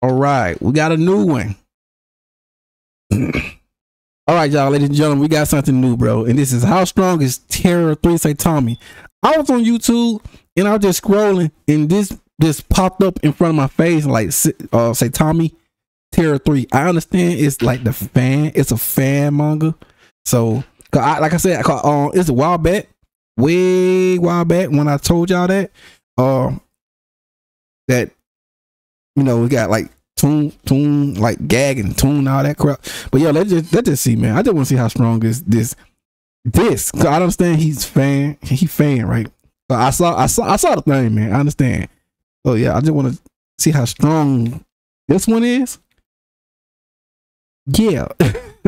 All right, we got a new one. All right, y'all, ladies and gentlemen, we got something new, bro. And this is how strong is Terra 3 Saitama. I was on YouTube and I was just scrolling, and this just popped up in front of my face, like Saitama Terra 3. I understand it's like the fan, it's a fan manga. So, like I said, it's a while back, way while back when I told y'all that, you know, we got like Toon, like Gag and Toon, all that crap. But yeah, let's just see, man. I just want to see how strong is this. Cause I understand he fan, right? But I saw the thing, man. I understand. So yeah, I just want to see how strong this one is. Yeah.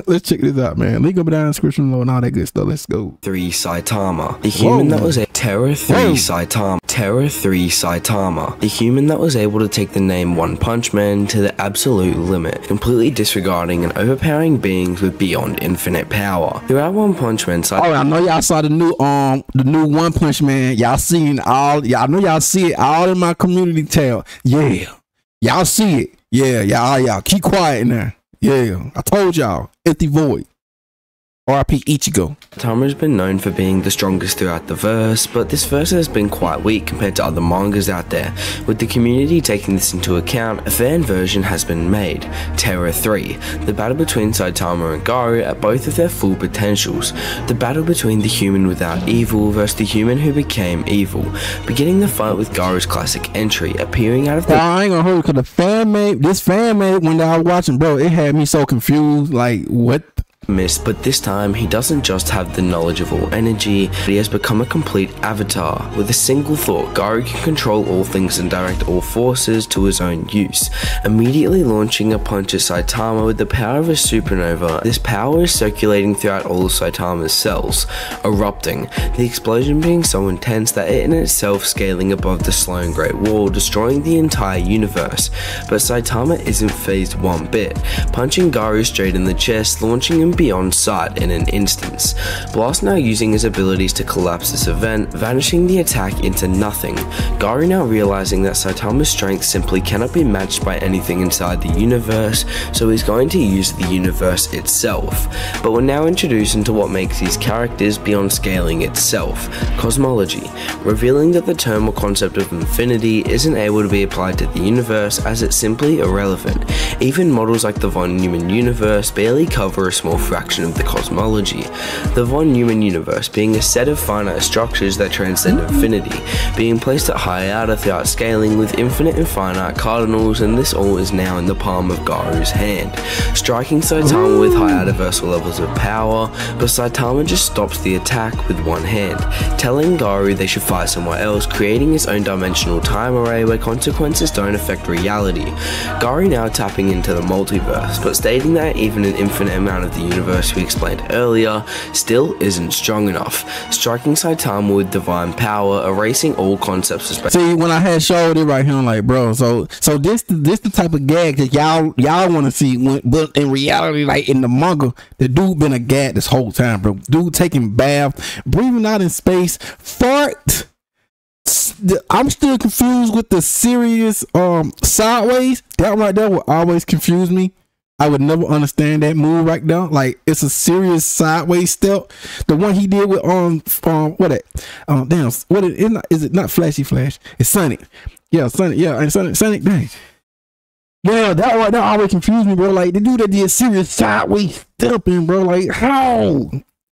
Let's check this out, man. Link up down in the description below and all that good stuff. Let's go. 3 Saitama. The human that was a Terra 3 Saitama. Terra 3 Saitama. The human that was able to take the name One Punch Man to the absolute limit, completely disregarding and overpowering beings with beyond infinite power. Throughout One Punch Man, Saitama. I know y'all saw the new One Punch Man. Y'all seen all. I know y'all see it all in my community tab. Yeah, y'all see it. Yeah, y'all keep quiet in there. Yeah, I told y'all, empty void. R.I.P. Ichigo. Saitama has been known for being the strongest throughout the verse, but this verse has been quite weak compared to other mangas out there. With the community taking this into account, a fan version has been made, Terra 3, the battle between Saitama and Garou at both of their full potentials, the battle between the human without evil versus the human who became evil, beginning the fight with Garou's classic entry, appearing out of the- I ain't gonna hold it, cause this fan made when I was watching, bro, it had me so confused, like, what? But this time he doesn't just have the knowledge of all energy, but he has become a complete avatar. With a single thought, Garou can control all things and direct all forces to his own use, immediately launching a punch at Saitama with the power of a supernova. This power is circulating throughout all of Saitama's cells, erupting, the explosion being so intense that it in itself scaling above the slowing Great Wall, destroying the entire universe. But Saitama isn't phased one bit, punching Garou straight in the chest, launching him beyond sight in an instance. Blast now using his abilities to collapse this event, vanishing the attack into nothing. Garou now realizing that Saitama's strength simply cannot be matched by anything inside the universe, so he's going to use the universe itself. But we're now introduced into what makes these characters beyond scaling itself, cosmology, revealing that the term or concept of infinity isn't able to be applied to the universe as it's simply irrelevant. Even models like the Von Neumann universe barely cover a small fraction of the cosmology, the Von Neumann universe being a set of finite structures that transcend infinity, being placed at high throughout scaling with infinite and finite cardinals, and this all is now in the palm of Garou's hand, striking Saitama with high versal levels of power, but Saitama just stops the attack with one hand, telling Garou they should fight somewhere else, creating his own dimensional time array where consequences don't affect reality. Garou now tapping into the multiverse, but stating that even an infinite amount of the universe we explained earlier still isn't strong enough, striking Saitama with divine power, erasing all concepts of space. See, when I had showed it right here, I'm like, bro, so this the type of gag that y'all want to see, but in reality, like in the manga, the dude been a gag this whole time, bro. Dude taking bath, breathing out in space, fart. I'm still confused with the serious sideways. That right there will always confuse me. I would never understand that move right now. Like, it's a serious sideways step. The one he did with is it not Flashy Flash? It's Sonic. Yeah, Sonic. Yeah, and Sonic. Dang. Yeah, that right now always confused me, bro. Like, the dude that did serious sideways stepping, bro. Like, how?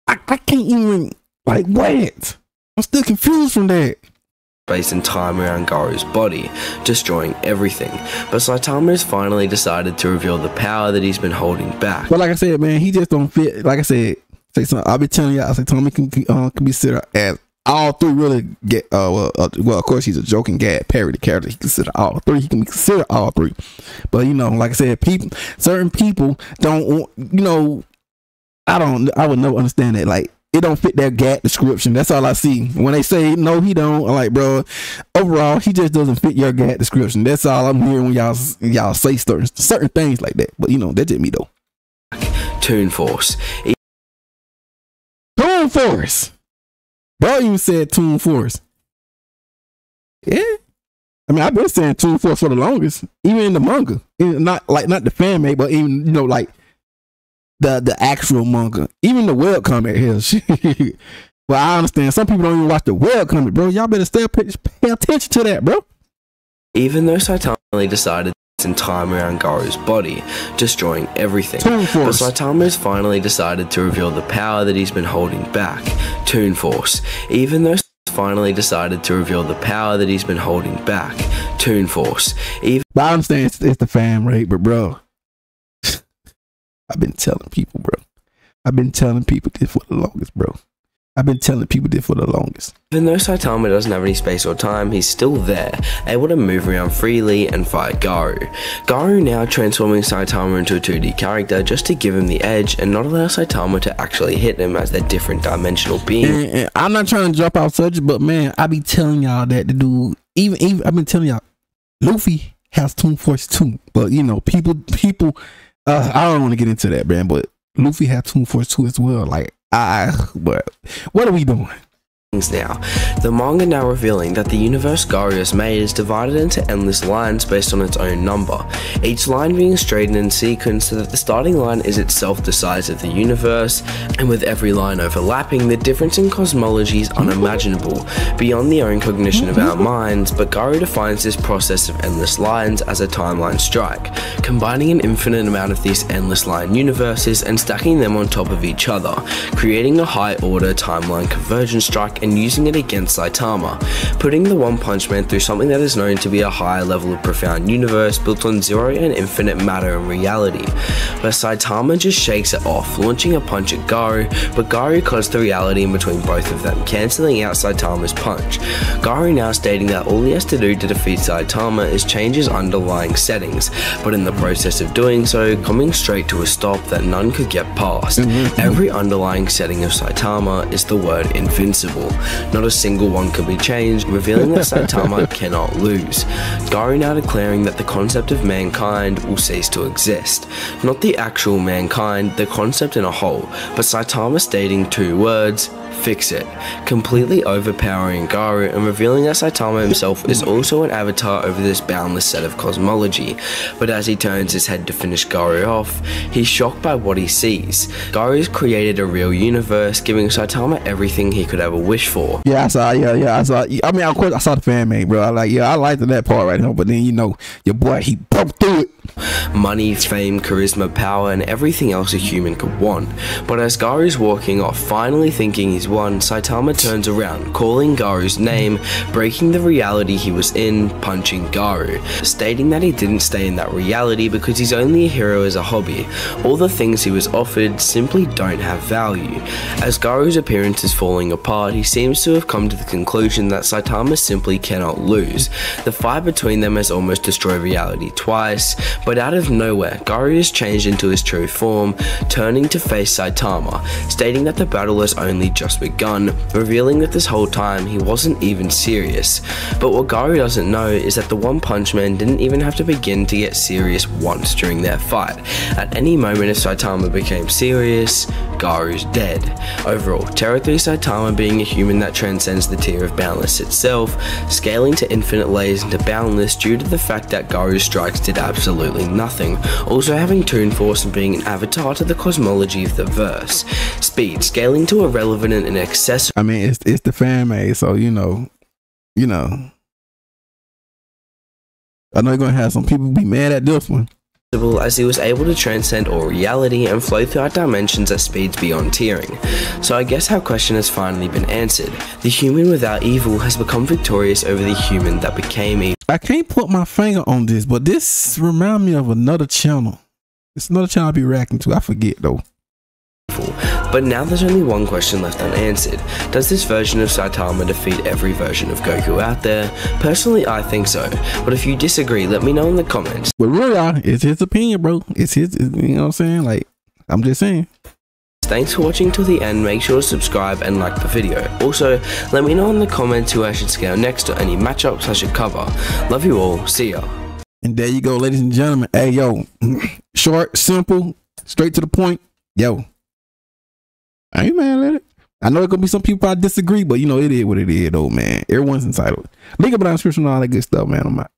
I can't even. Like, what? I'm still confused from that. Space and time around Garou's body, destroying everything. But Saitama has finally decided to reveal the power that he's been holding back. But like I said, man, he just don't fit. Like I said, I'll be telling y'all, Saitama can be considered as all three really get. Well, of course he's a joking gag parody character. He can consider all three. He can consider all three. But you know, like I said, certain people don't want. You know, I would never understand that. Like, it don't fit that gag description. That's all I see. When they say no, he don't. I'm like, bro, overall, he just doesn't fit your gag description. That's all I'm hearing when y'all say certain things like that. But you know, that's just me though. Toon Force. Toon Force. Bro, you said Toon Force. Yeah. I mean, I've been saying Toon Force for the longest, even in the manga. Not the fan made, but even, you know, like the actual manga. Even the web comic here. Well, I understand some people don't even watch the web comic, bro. Y'all better stay pay attention to that, bro. Even though Saitama decided in time around Garou's body, destroying everything. But Saitama's finally decided to reveal the power that he's been holding back, Toon Force. Even though finally decided to reveal the power that he's been holding back, Toon Force. But I understand it's the fan rate, but bro, I've been telling people, bro. I've been telling people this for the longest, bro. I've been telling people this for the longest. Even though Saitama doesn't have any space or time, he's still there, able to move around freely and fight Garou. Garou now transforming Saitama into a 2D character just to give him the edge and not allow Saitama to actually hit him as their different dimensional being. And I'm not trying to drop out subject, but man, I be telling y'all that the dude, even I've been telling y'all, Luffy has Toon Force too. But you know, people, I don't want to get into that, man. But Luffy has Toon Force too as well, like. But what are we doing? Now, the manga now revealing that the universe Garou has made is divided into endless lines based on its own number, each line being straightened in sequence so that the starting line is itself the size of the universe, and with every line overlapping, the difference in cosmology is unimaginable, beyond the own cognition of our minds, but Garou defines this process of endless lines as a timeline strike, combining an infinite amount of these endless line universes and stacking them on top of each other, creating a high-order timeline convergence strike and using it against Saitama, putting the One Punch Man through something that is known to be a higher level of profound universe built on zero and infinite matter and reality. But Saitama just shakes it off, launching a punch at Garou, but Garou caused the reality in between both of them, cancelling out Saitama's punch. Garou now stating that all he has to do to defeat Saitama is change his underlying settings, but in the process of doing so, coming straight to a stop that none could get past. Every underlying setting of Saitama is the word invincible. Not a single one could be changed, revealing that Saitama cannot lose. Garou now declaring that the concept of mankind will cease to exist. Not the actual mankind, the concept in a whole, but Saitama stating two words, fix it, completely overpowering Garou and revealing that Saitama himself is also an avatar over this boundless set of cosmology. But as he turns his head to finish Garou off, he's shocked by what he sees. Garou's created a real universe, giving Saitama everything he could ever wish for. Yeah, I saw. Yeah, I saw. I mean, of course, I saw the fan made, bro. I liked that part right now. But then, you know, your boy, he bumped through it. Money, fame, charisma, power, and everything else a human could want. But as Garou's walking off, finally thinking he's won, Saitama turns around, calling Garou's name, breaking the reality he was in, punching Garou, stating that he didn't stay in that reality because he's only a hero as a hobby. All the things he was offered simply don't have value. As Garou's appearance is falling apart, he seems to have come to the conclusion that Saitama simply cannot lose. The fight between them has almost destroyed reality twice, but out of nowhere, Garou is changed into his true form, turning to face Saitama, stating that the battle has only just begun, revealing that this whole time he wasn't even serious. But what Garou doesn't know is that the One Punch Man didn't even have to begin to get serious once during their fight. At any moment if Saitama became serious, Garou's dead. Overall, Terra 3 Saitama being a human that transcends the tier of boundless itself, scaling to infinite layers into boundless due to the fact that Garou's strikes did absolutely nothing, also having Toon Force and being an avatar to the cosmology of the verse. Speed, scaling to irrelevant and accessory. I mean, it's the fan made, so you know. I know you're gonna have some people be mad at this one. As he was able to transcend all reality and flow throughout dimensions at speeds beyond tearing. So I guess our question has finally been answered. The human without evil has become victorious over the human that became evil. I can't put my finger on this, but this reminds me of another channel. It's another channel I'll be reacting to. I forget though. But now there's only one question left unanswered. Does this version of Saitama defeat every version of Goku out there? Personally, I think so. But if you disagree, let me know in the comments. But really, it's his opinion, bro. It's his, you know what I'm saying? Like, I'm just saying. Thanks for watching till the end. Make sure to subscribe and like the video. Also, let me know in the comments who I should scale next or any matchups I should cover. Love you all. See ya. And there you go, ladies and gentlemen. Hey, yo. Short, simple, straight to the point. Yo. I ain't mad at it. I know there's gonna be some people I disagree, but you know, it is what it is though, man. Everyone's entitled. Link up in the description and all that good stuff, man. I'm out.